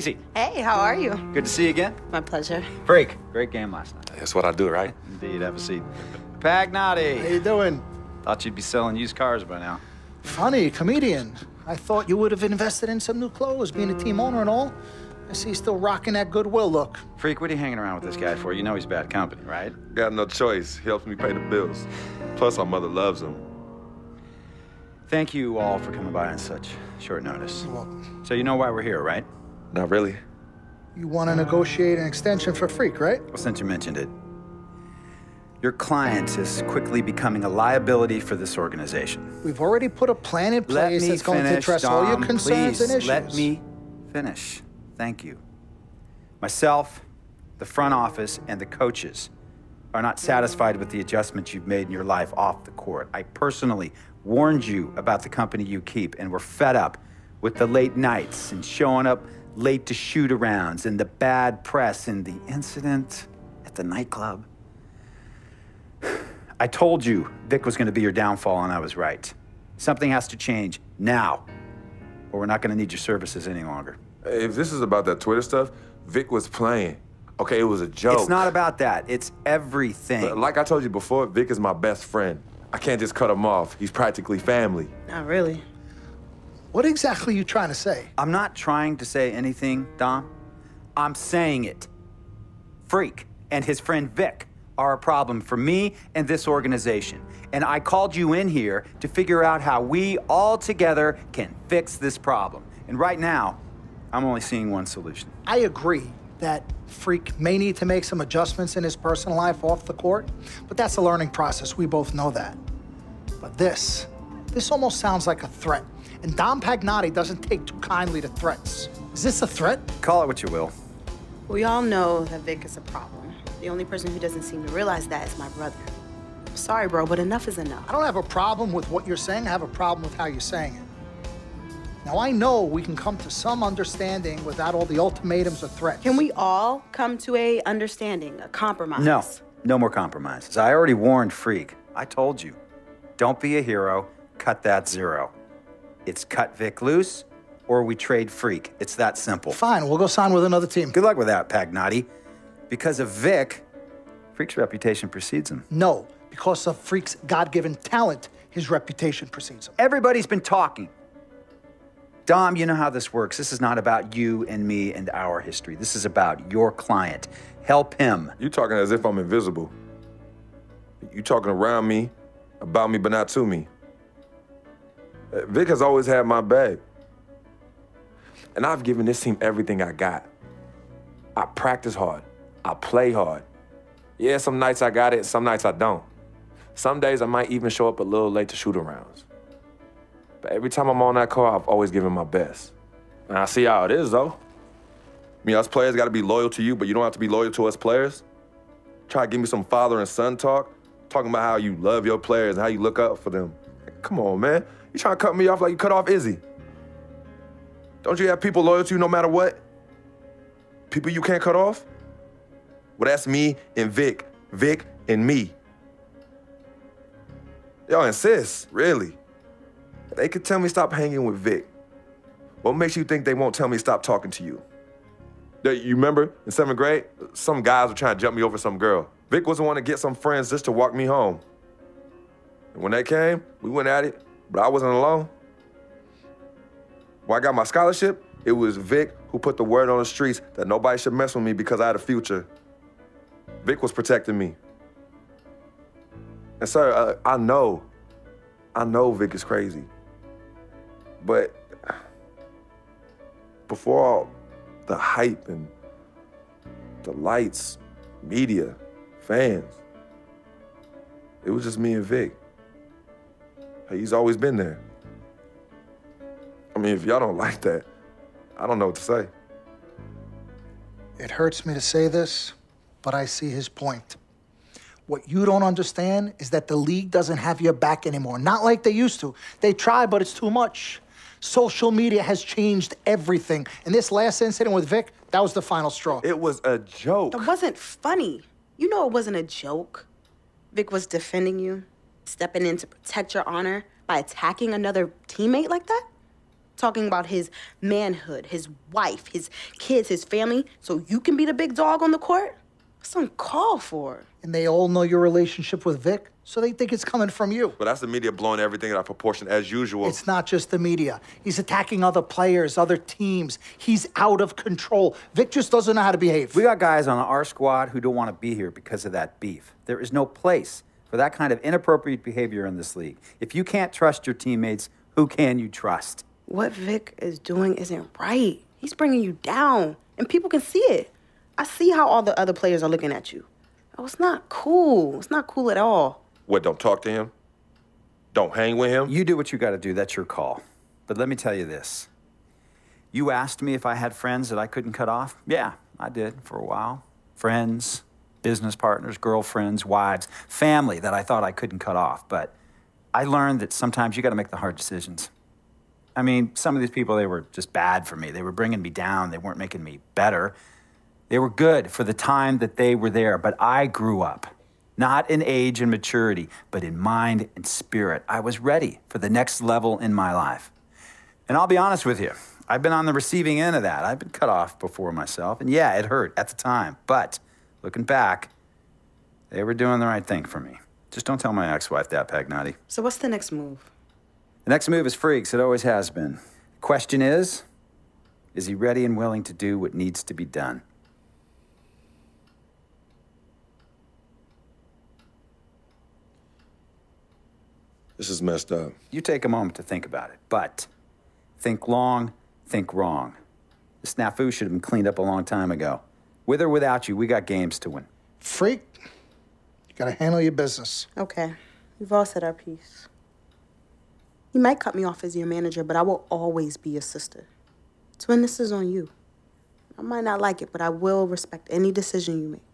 Cece. Hey, how are you? Good to see you again. My pleasure. Freak, great game last night. That's what I do, right? Indeed, have a seat. Pagnotti. How you doing? Thought you'd be selling used cars by now. Funny, comedian. I thought you would have invested in some new clothes, being a team owner and all. I see he's still rocking that Goodwill look. Freak, what are you hanging around with this guy for? You know he's bad company, right? Got no choice. He helps me pay the bills. Plus, our mother loves him. Thank you all for coming by on such short notice. You're welcome. So you know why we're here, right? Not really. You want to negotiate an extension for Freak, right? Well, since you mentioned it, your client is quickly becoming a liability for this organization. We've already put a plan in place that's going to address all your concerns and issues. Let me finish. Thank you. Myself, the front office, and the coaches are not satisfied with the adjustments you've made in your life off the court. I personally warned you about the company you keep, and we're fed up with the late nights and showing up late to shoot-arounds and the bad press and the incident at the nightclub. I told you Vic was going to be your downfall, and I was right. Something has to change now, or we're not going to need your services any longer. If this is about that Twitter stuff, Vic was playing. Okay, it was a joke. It's not about that. It's everything. But like I told you before, Vic is my best friend. I can't just cut him off. He's practically family. Not really. What exactly are you trying to say? I'm not trying to say anything, Dom. I'm saying it. Freak and his friend Vic are a problem for me and this organization. And I called you in here to figure out how we all together can fix this problem. And right now, I'm only seeing one solution. I agree that Freak may need to make some adjustments in his personal life off the court, but that's a learning process. We both know that. But this almost sounds like a threat. And Dom Pagnotti doesn't take too kindly to threats. Is this a threat? Call it what you will. We all know that Vic is a problem. The only person who doesn't seem to realize that is my brother. I'm sorry, bro, but enough is enough. I don't have a problem with what you're saying. I have a problem with how you're saying it. Now, I know we can come to some understanding without all the ultimatums or threats. Can we all come to a understanding, a compromise? No, no more compromises. I already warned Freak. I told you, don't be a hero, cut that zero. It's cut Vic loose or we trade Freak. It's that simple. Fine, we'll go sign with another team. Good luck with that, Pagnotti. Because of Vic, Freak's reputation precedes him. No, because of Freak's God-given talent, his reputation precedes him. Everybody's been talking. Dom, you know how this works. This is not about you and me and our history. This is about your client. Help him. You're talking as if I'm invisible. You're talking around me, about me, but not to me. Vic has always had my back. And I've given this team everything I got. I practice hard. I play hard. Yeah, some nights I got it, some nights I don't. Some days I might even show up a little late to shoot-arounds. But every time I'm on that car, I've always given my best. And I see how it is, though. I mean, us players got to be loyal to you, but you don't have to be loyal to us players. Try to give me some father and son talk, talking about how you love your players and how you look up for them. Like, come on, man. You trying to cut me off like you cut off Izzy. Don't you have people loyal to you no matter what? People you can't cut off? Well, that's me and Vic. Vic and me. Y'all insist, really. They could tell me stop hanging with Vic. What makes you think they won't tell me stop talking to you? You remember in 7th grade, some guys were trying to jump me over some girl. Vic was the one to get some friends just to walk me home. And when they came, we went at it, but I wasn't alone. When I got my scholarship, it was Vic who put the word on the streets that nobody should mess with me because I had a future. Vic was protecting me. And sir, I know Vic is crazy. But before all the hype and the lights, media, fans, it was just me and Vic. He's always been there. I mean, if y'all don't like that, I don't know what to say. It hurts me to say this, but I see his point. What you don't understand is that the league doesn't have your back anymore. Not like they used to. They try, but it's too much. Social media has changed everything. And this last incident with Vic, that was the final straw. It was a joke. It wasn't funny. You know it wasn't a joke. Vic was defending you, stepping in to protect your honor by attacking another teammate like that? talking about his manhood, his wife, his kids, his family, so you can be the big dog on the court? That's uncalled for. And they all know your relationship with Vic, so they think it's coming from you. But that's the media blowing everything out of proportion as usual. It's not just the media. He's attacking other players, other teams. He's out of control. Vic just doesn't know how to behave. We got guys on our squad who don't want to be here because of that beef. There is no place for that kind of inappropriate behavior in this league. If you can't trust your teammates, who can you trust? What Vic is doing isn't right. He's bringing you down, and people can see it. I see how all the other players are looking at you. Oh, it's not cool. It's not cool at all. What, don't talk to him? Don't hang with him? You do what you got to do. That's your call. But let me tell you this. You asked me if I had friends that I couldn't cut off. Yeah, I did for a while. Friends, business partners, girlfriends, wives, family that I thought I couldn't cut off. But I learned that sometimes you got to make the hard decisions. I mean, some of these people, they were just bad for me. They were bringing me down. They weren't making me better. They were good for the time that they were there, but I grew up, not in age and maturity, but in mind and spirit. I was ready for the next level in my life. And I'll be honest with you, I've been on the receiving end of that. I've been cut off before myself, and yeah, it hurt at the time, but looking back, they were doing the right thing for me. Just don't tell my ex-wife that, Pagnotti. So what's the next move? The next move is Freaks. It always has been. The question is he ready and willing to do what needs to be done? This is messed up. You take a moment to think about it, but think long, think wrong. The snafu should have been cleaned up a long time ago. With or without you, we got games to win. Freak, you gotta handle your business. Okay, we've all said our piece. You might cut me off as your manager, but I will always be your sister. Twin, this is on you. I might not like it, but I will respect any decision you make.